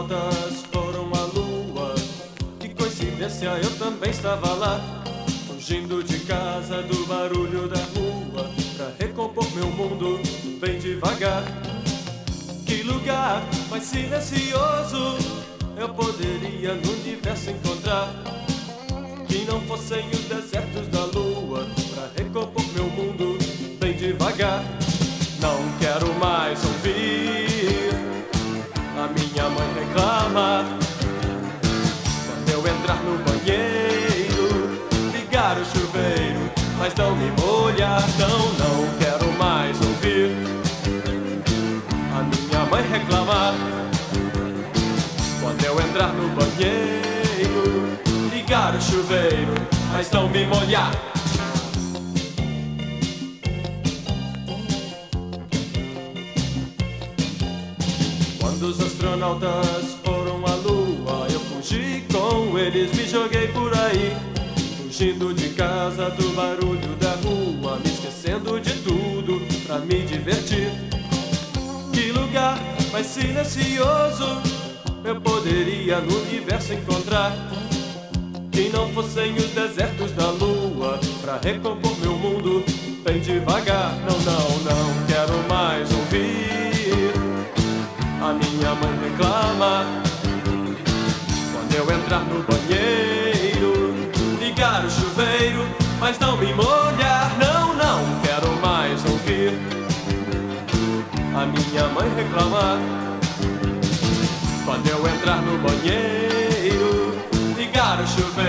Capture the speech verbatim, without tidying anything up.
astronautas foram à lua. Que coincidência, eu também estava lá, fugindo de casa, do barulho da rua, pra recompor meu mundo bem devagar. Que lugar mais silencioso eu poderia no universo encontrar, que não fossem os desertos da lua, pra recompor meu mundo bem devagar. Não quero mais ouvir a minha mãe reclama, quando eu entrar no banheiro, ligar o chuveiro, mas não me molhar. Não, não quero mais ouvir a minha mãe reclamar, quando eu entrar no banheiro, ligar o chuveiro, mas não me molhar. Quando os astronautas foram à lua, eu fugi com eles, me joguei por aí, fugindo de casa, do barulho da rua, me esquecendo de tudo pra me divertir. Que lugar mais silencioso eu poderia no universo encontrar, que não fossem os desertos da lua, pra recompor meu mundo bem devagar. Não, não, não quero mais ouvir a minha mãe reclama, quando eu entrar no banheiro, ligar o chuveiro, mas não me molhar. Não, não quero mais ouvir a minha mãe reclamar, quando eu entrar no banheiro, ligar o chuveiro,